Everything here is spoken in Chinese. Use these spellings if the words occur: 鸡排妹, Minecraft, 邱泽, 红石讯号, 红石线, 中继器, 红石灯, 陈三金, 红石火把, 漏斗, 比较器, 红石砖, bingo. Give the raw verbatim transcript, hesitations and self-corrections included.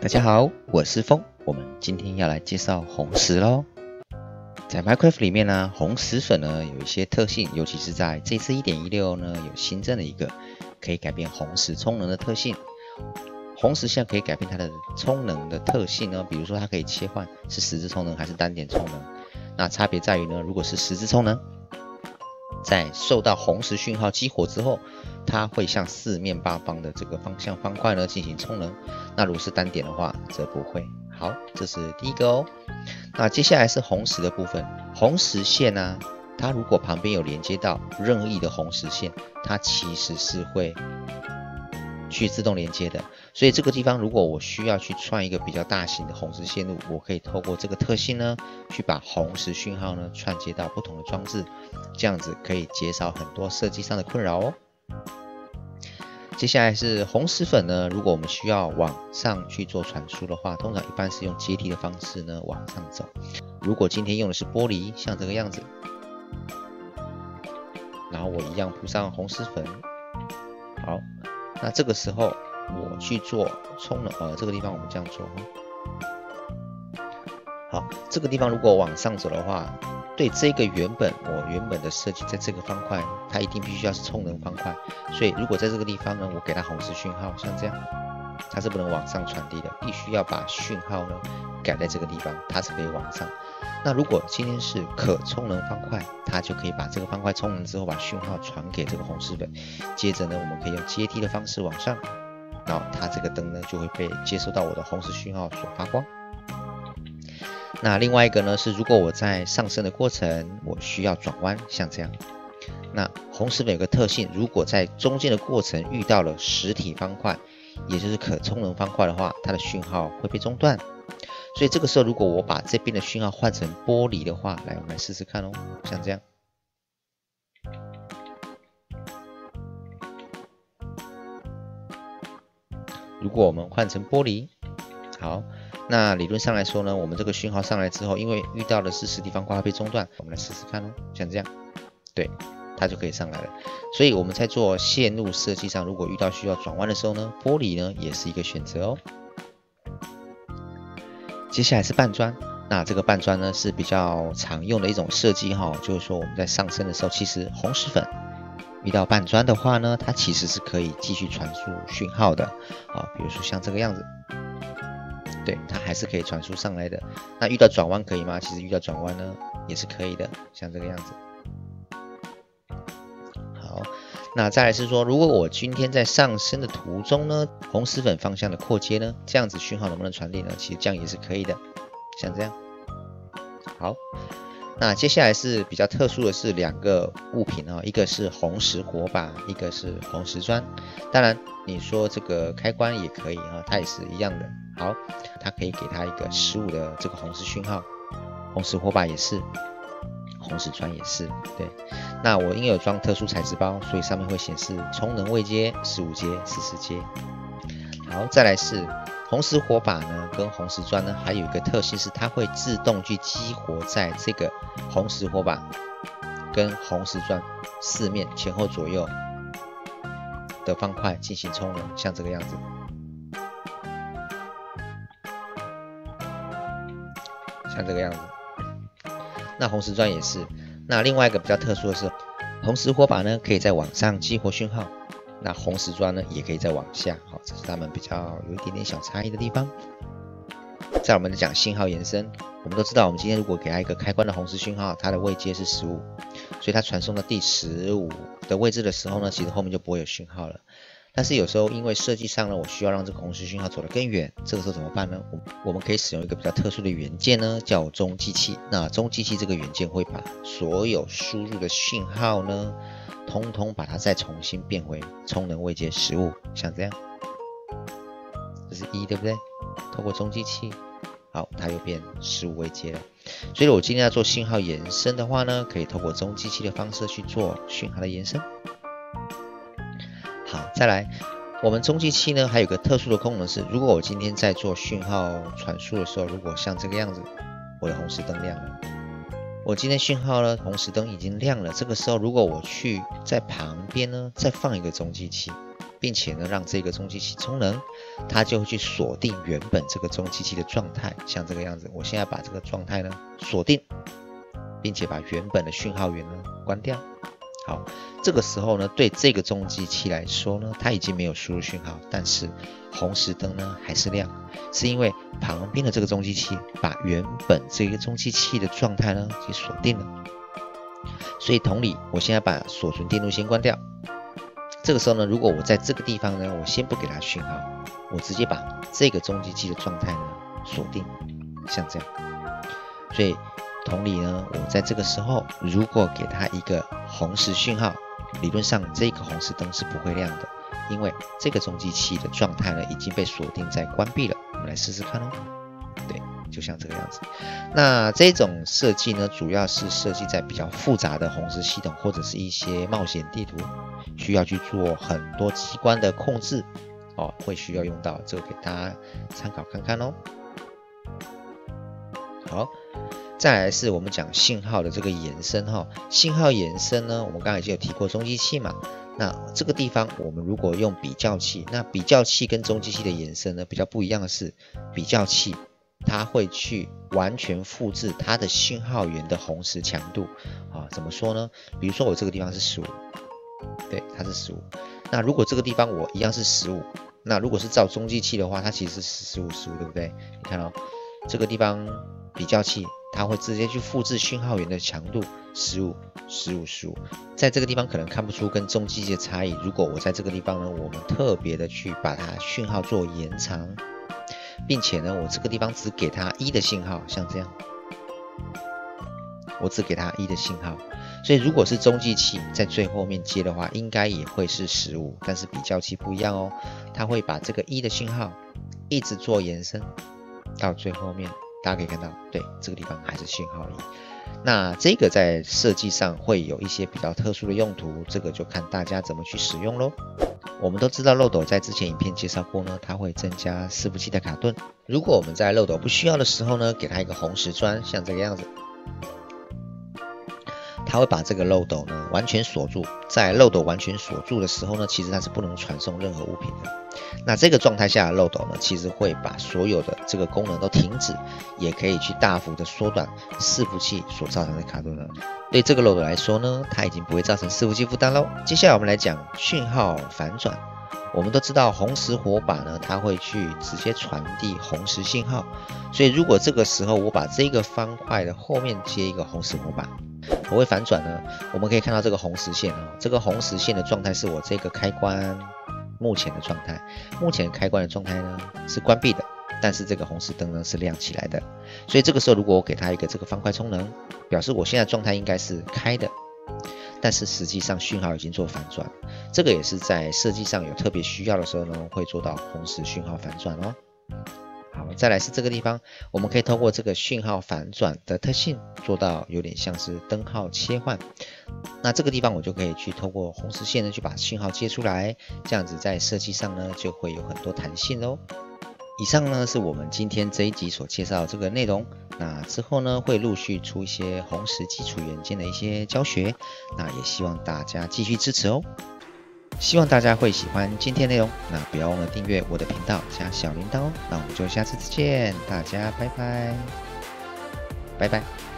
大家好，我是风，我们今天要来介绍红石喽。在 Minecraft 里面呢，红石粉呢有一些特性，尤其是在这次 一点一六 呢有新增了一个可以改变红石充能的特性。红石现在可以改变它的充能的特性呢，比如说它可以切换是十字充能还是单点充能。那差别在于呢，如果是十字充能，在受到红石讯号激活之后，它会向四面八方的这个方向方块呢进行充能。那如果是单点的话，则不会。好，这是第一个哦。那接下来是红石的部分。红石线呢、啊，它如果旁边有连接到任意的红石线，它其实是会去自动连接的。所以这个地方，如果我需要去串一个比较大型的红石线路，我可以透过这个特性呢，去把红石讯号呢串接到不同的装置，这样子可以减少很多设计上的困扰哦。接下来是红石粉呢，如果我们需要往上去做传输的话，通常一般是用阶梯的方式呢往上走。如果今天用的是玻璃，像这个样子，然后我一样铺上红石粉，好，那这个时候。我去做充能，呃，这个地方我们这样做哈。好，这个地方如果往上走的话，对这个原本我原本的设计，在这个方块，它一定必须要是充能方块。所以如果在这个地方呢，我给它红石讯号，像这样，它是不能往上传递的，必须要把讯号呢改在这个地方，它是可以往上。那如果今天是可充能方块，它就可以把这个方块充能之后，把讯号传给这个红石粉。接着呢，我们可以用阶梯的方式往上。然后它这个灯呢就会被接收到我的红石讯号所发光。那另外一个呢是，如果我在上升的过程，我需要转弯，像这样。那红石粉有个特性，如果在中间的过程遇到了实体方块，也就是可充能方块的话，它的讯号会被中断。所以这个时候，如果我把这边的讯号换成玻璃的话，来，我们来试试看哦，像这样。如果我们换成玻璃，好，那理论上来说呢，我们这个讯号上来之后，因为遇到的是实体方块会被中断，我们来试试看哦，像这样，对，它就可以上来了。所以我们在做线路设计上，如果遇到需要转弯的时候呢，玻璃呢也是一个选择哦。接下来是半砖，那这个半砖呢是比较常用的一种设计哈，就是说我们在上升的时候，其实红石粉。遇到半砖的话呢，它其实是可以继续传输讯号的啊，比如说像这个样子，对，它还是可以传输上来的。那遇到转弯可以吗？其实遇到转弯呢也是可以的，像这个样子。好，那再来是说，如果我今天在上升的途中呢，红石粉方向的扩接呢，这样子讯号能不能传递呢？其实这样也是可以的，像这样。好。那接下来是比较特殊的是两个物品啊、哦，一个是红石火把，一个是红石砖。当然，你说这个开关也可以啊、哦，它也是一样的。好，它可以给它一个十五的这个红石讯号，红石火把也是，红石砖也是。对，那我因为有装特殊材质包，所以上面会显示充能位阶十五阶、十四阶。好，再来是。红石火把呢，跟红石砖呢，还有一个特性是，它会自动去激活在这个红石火把跟红石砖四面前后左右的方块进行充能，像这个样子。像这个样子。那红石砖也是。那另外一个比较特殊的是，红石火把呢，可以在往上激活讯号。那红石砖呢，也可以再往下，好，这是它们比较有一点点小差异的地方。在我们的讲信号延伸，我们都知道，我们今天如果给它一个开关的红石讯号，它的位阶是十五，所以它传送到第十五的位置的时候呢，其实后面就不会有讯号了。但是有时候因为设计上呢，我需要让这个红石讯号走得更远，这个时候怎么办呢？我我们可以使用一个比较特殊的元件呢，叫中继器。那中继器这个元件会把所有输入的讯号呢，通通把它再重新变回充能位阶十五，像这样，这是一，对不对？透过中继器，好，它又变十五位阶了。所以我今天要做信号延伸的话呢，可以透过中继器的方式去做讯号的延伸。好，再来，我们中继器呢还有个特殊的功能是，如果我今天在做讯号传输的时候，如果像这个样子，我的红石灯亮了，我今天讯号呢，红石灯已经亮了。这个时候，如果我去在旁边呢，再放一个中继器，并且呢，让这个中继器充能，它就会去锁定原本这个中继器的状态，像这个样子。我现在把这个状态呢锁定，并且把原本的讯号源呢关掉。好，这个时候呢，对这个中继器来说呢，它已经没有输入讯号，但是红石灯呢还是亮，是因为旁边的这个中继器把原本这个中继器的状态呢给锁定了。所以同理，我现在把锁存电路先关掉。这个时候呢，如果我在这个地方呢，我先不给它讯号，我直接把这个中继器的状态呢锁定，像这样。所以同理呢，我在这个时候如果给它一个红石讯号，理论上这个红石灯是不会亮的，因为这个中继器的状态呢已经被锁定在关闭了。我们来试试看哦。对，就像这个样子。那这种设计呢，主要是设计在比较复杂的红石系统或者是一些冒险地图，需要去做很多机关的控制哦，会需要用到，这个给大家参考看看哦。好。再来是我们讲信号的这个延伸哈，信号延伸呢，我们刚才已经有提过中继器嘛。那这个地方我们如果用比较器，那比较器跟中继器的延伸呢比较不一样的是，比较器它会去完全复制它的信号源的红石强度啊。怎么说呢？比如说我这个地方是十五，对，它是十五。那如果这个地方我一样是十五，那如果是照中继器的话，它其实是十五 十五，对不对？你看哦，这个地方比较器，它会直接去复制讯号源的强度十五 十五 十五，在这个地方可能看不出跟中继器的差异。如果我在这个地方呢，我们特别的去把它讯号做延长，并且呢，我这个地方只给它一的信号，像这样，我只给它一的信号。所以如果是中继器在最后面接的话，应该也会是十五，但是比较器不一样哦，它会把这个一的信号一直做延伸到最后面。大家可以看到，对，这个地方还是信号一。那这个在设计上会有一些比较特殊的用途，这个就看大家怎么去使用咯。我们都知道漏斗在之前影片介绍过呢，它会增加伺服器的卡顿。如果我们在漏斗不需要的时候呢，给它一个红石砖，像这个样子，它会把这个漏斗呢完全锁住。在漏斗完全锁住的时候呢，其实它是不能传送任何物品的。那这个状态下的漏斗呢，其实会把所有的这个功能都停止，也可以去大幅的缩短伺服器所造成的卡顿了。对这个漏斗来说呢，它已经不会造成伺服器负担咯。接下来我们来讲讯号反转。我们都知道红石火把呢，它会去直接传递红石信号，所以如果这个时候我把这个方块的后面接一个红石火把，我会反转呢，我们可以看到这个红石线啊，这个红石线的状态是我这个开关目前的状态，目前开关的状态呢是关闭的，但是这个红石灯呢是亮起来的。所以这个时候如果我给它一个这个方块充能，表示我现在状态应该是开的，但是实际上讯号已经做反转。这个也是在设计上有特别需要的时候呢，会做到红石讯号反转哦。好，再来是这个地方，我们可以透过这个讯号反转的特性做到有点像是灯号切换。那这个地方我就可以去透过红石线呢去把信号接出来，这样子在设计上呢就会有很多弹性哦。以上呢是我们今天这一集所介绍的这个内容。那之后呢会陆续出一些红石基础元件的一些教学，那也希望大家继续支持哦。希望大家会喜欢今天内容，那不要忘了订阅我的频道加小铃铛哦。那我们就下次再见，大家拜拜，拜拜。